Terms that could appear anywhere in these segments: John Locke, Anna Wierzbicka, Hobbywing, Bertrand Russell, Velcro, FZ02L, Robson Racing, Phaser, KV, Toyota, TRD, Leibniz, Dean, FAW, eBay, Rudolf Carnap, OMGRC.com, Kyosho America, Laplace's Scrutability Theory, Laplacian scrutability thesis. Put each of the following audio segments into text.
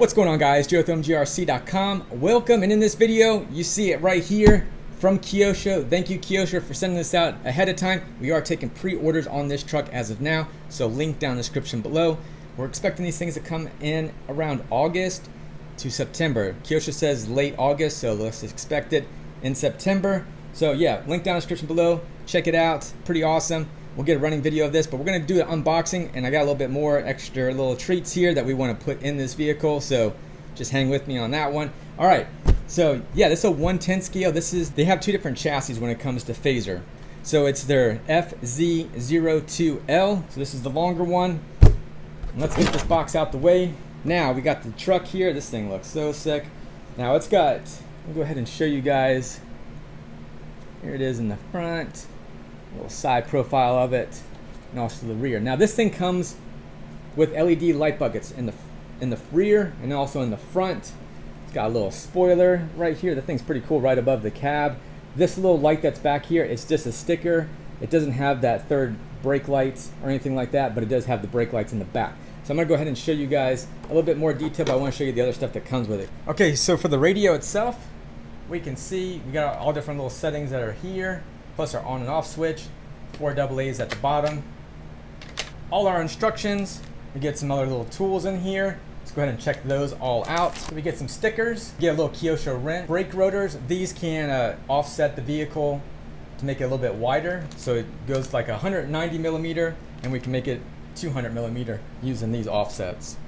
What's going on, guys? Joe with OMGRC.com. Welcome, and in this video, you see it right here from Kyosho. Thank you, Kyosho, for sending this out ahead of time. We are taking pre-orders on this truck as of now, so link down in the description below. We're expecting these things to come in around August to September. Kyosho says late August, so let's expect it in September. So yeah, link down in the description below. Check it out. Pretty awesome. We'll get a running video of this, but we're going to do an unboxing, and I got a little bit more extra little treats here that we want to put in this vehicle, so just hang with me on that one. All right, so yeah, this is a 1/10 scale. This is, they have two different chassis when it comes to Phaser. So it's their FZ02L, so this is the longer one. And let's get this box out the way. Now we got the truck here. This thing looks so sick. Now it's got, I'll go ahead and show you guys. Here it is in the front. Little side profile of it, and also the rear. Now this thing comes with LED light buckets in the rear and also in the front. It's got a little spoiler right here. The thing's pretty cool right above the cab. This little light that's back here, it's just a sticker. It doesn't have that third brake lights or anything like that, but it does have the brake lights in the back. So I'm gonna go ahead and show you guys a little bit more detail, but I want to show you the other stuff that comes with it. Okay, so for the radio itself, we can see we got all different little settings that are here. Plus our on and off switch, 4 AA's at the bottom. All our instructions, we get some other little tools in here. Let's go ahead and check those all out. So we get some stickers, get a little Kyosho wrench, brake rotors. These can offset the vehicle to make it a little bit wider. So it goes like 190 millimeter and we can make it 200 millimeter using these offsets.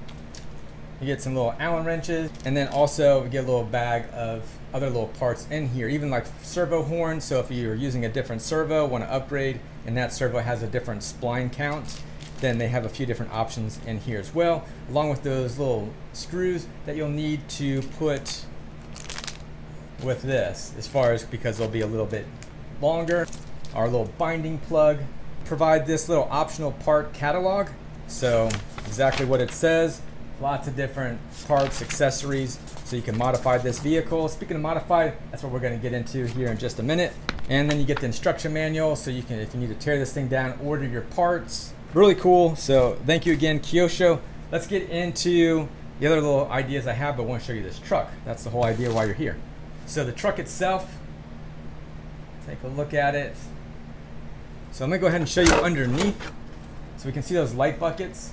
You get some little Allen wrenches, and then also we get a little bag of other little parts in here, even like servo horns. So if you're using a different servo, want to upgrade, and that servo has a different spline count, then they have a few different options in here as well, along with those little screws that you'll need to put with this, as far as because they'll be a little bit longer. Our little binding plug, provide this little optional part catalog. So exactly what it says. Lots of different parts, accessories, so you can modify this vehicle. Speaking of modified, that's what we're going to get into here in just a minute. And then you get the instruction manual, so you can, if you need to tear this thing down, order your parts. Really cool. So thank you again, Kyosho. Let's get into the other little ideas I have, but I want to show you this truck. That's the whole idea why you're here. So the truck itself, take a look at it. So I'm going to go ahead and show you underneath, so we can see those light buckets.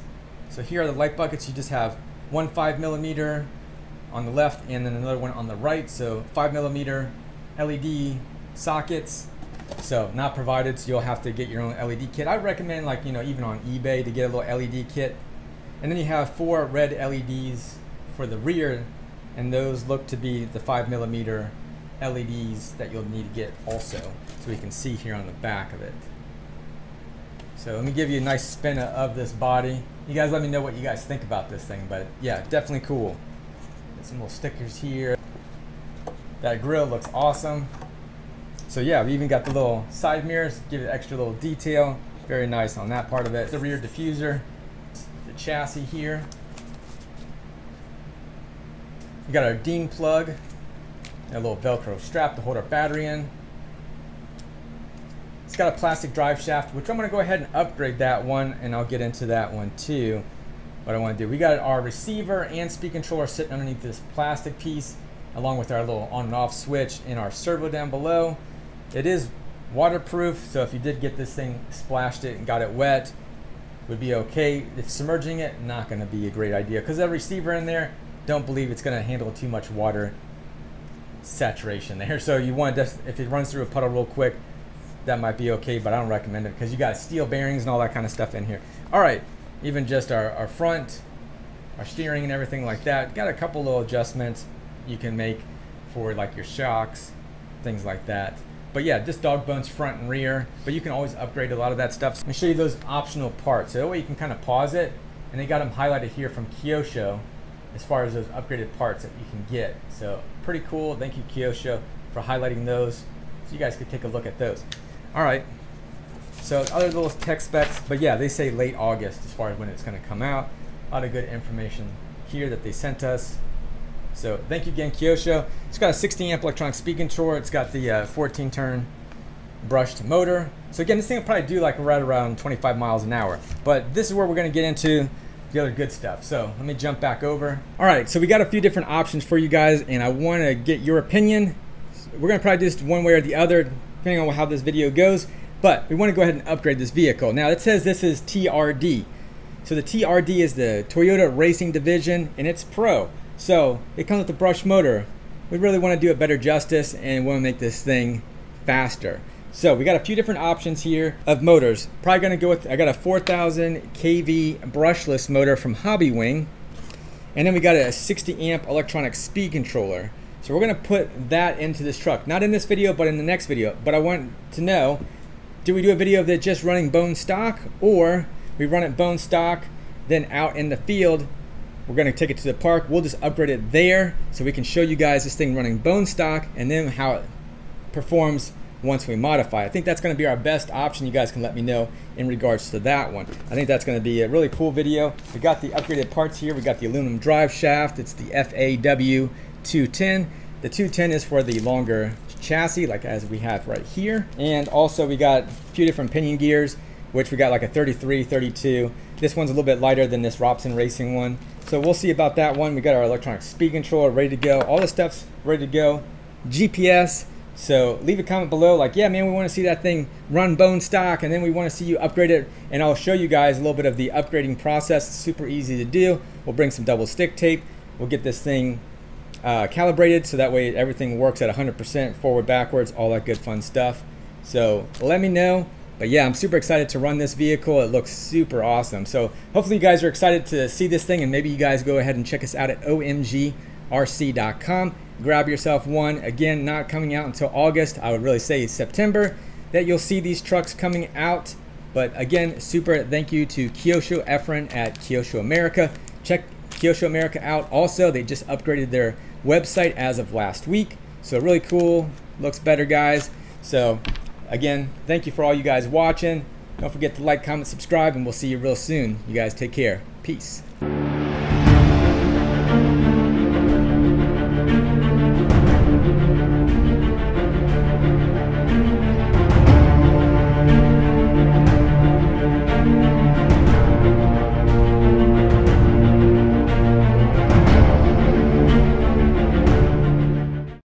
So here are the light buckets. You just have 1 5mm on the left and then another one on the right. So 5mm LED sockets. So not provided, so you'll have to get your own LED kit. I recommend, like, you know, even on eBay to get a little LED kit. And then you have 4 red LEDs for the rear, and those look to be the 5mm LEDs that you'll need to get also. So we can see here on the back of it. So let me give you a nice spin of this body. You guys let me know what you guys think about this thing, but yeah, definitely cool. Got some little stickers here. That grill looks awesome. So yeah, we even got the little side mirrors, give it extra little detail. Very nice on that part of it. The rear diffuser, the chassis here. We got our Dean plug, and a little Velcro strap to hold our battery in. It's got a plastic drive shaft, which I'm going to go ahead and upgrade that one, and I'll get into that one too. What I want to do, we got our receiver and speed controller sitting underneath this plastic piece, along with our little on and off switch and our servo down below. It is waterproof, so if you did get this thing, splashed it and got it wet, it would be okay. If submerging it, not going to be a great idea, because that receiver in there, don't believe it's going to handle too much water saturation there. So you want to, if it runs through a puddle real quick, that might be okay, but I don't recommend it because you got steel bearings and all that kind of stuff in here. All right, even just our front, our steering and everything like that. Got a couple little adjustments you can make for like your shocks, things like that. But yeah, just dog bones front and rear, but you can always upgrade a lot of that stuff. So let me show you those optional parts. So that way you can kind of pause it, and they got them highlighted here from Kyosho as far as those upgraded parts that you can get. So pretty cool. Thank you, Kyosho, for highlighting those so you guys could take a look at those. All right, so other little tech specs, but yeah, they say late August as far as when it's going to come out. A lot of good information here that they sent us. So thank you again, Kyosho. It's got a 16 amp electronic speed controller. It's got the 14 turn brushed motor. So again, this thing will probably do like right around 25 miles an hour. But this is where we're going to get into the other good stuff. So let me jump back over. All right, so we got a few different options for you guys, and I want to get your opinion. We're going to probably do this one way or the other, depending on how this video goes, but we want to go ahead and upgrade this vehicle. Now it says this is TRD. So the TRD is the Toyota Racing Division, and it's Pro. So it comes with a brush motor. We really want to do it better justice and want to make this thing faster. So we got a few different options here of motors. Probably going to go with, I got a 4,000 KV brushless motor from Hobbywing. And then we got a 60 amp electronic speed controller. So we're going to put that into this truck. Not in this video, but in the next video. But I want to know, do we do a video of it just running bone stock, or we run it bone stock, then out in the field, we're going to take it to the park. We'll just upgrade it there so we can show you guys this thing running bone stock and then how it performs once we modify. I think that's going to be our best option. You guys can let me know in regards to that one. I think that's going to be a really cool video. We got the upgraded parts here. We got the aluminum drive shaft. It's the FAW 210. The 210 is for the longer chassis, like as we have right here. And also we got a few different pinion gears, which we got like a 33, 32. This one's a little bit lighter than this Robson Racing one. So we'll see about that one. We got our electronic speed controller ready to go. All the stuff's ready to go. GPS. So leave a comment below like, yeah, man, we want to see that thing run bone stock, and then we want to see you upgrade it. And I'll show you guys a little bit of the upgrading process. It's super easy to do. We'll bring some double stick tape. We'll get this thing calibrated so that way everything works at 100%, forward, backwards, all that good fun stuff. So let me know. But yeah, I'm super excited to run this vehicle. It looks super awesome. So hopefully you guys are excited to see this thing, and maybe you guys go ahead and check us out at OMGRC.com. Grab yourself one. Again, not coming out until August. I would really say September that you'll see these trucks coming out. But again, super thank you to Kyosho Efren at Kyosho America. Check Kyosho America out also. They just upgraded their website as of last week. So really cool. Looks better, guys. So again, thank you for all you guys watching. Don't forget to like, comment, subscribe, and we'll see you real soon. You guys take care. Peace.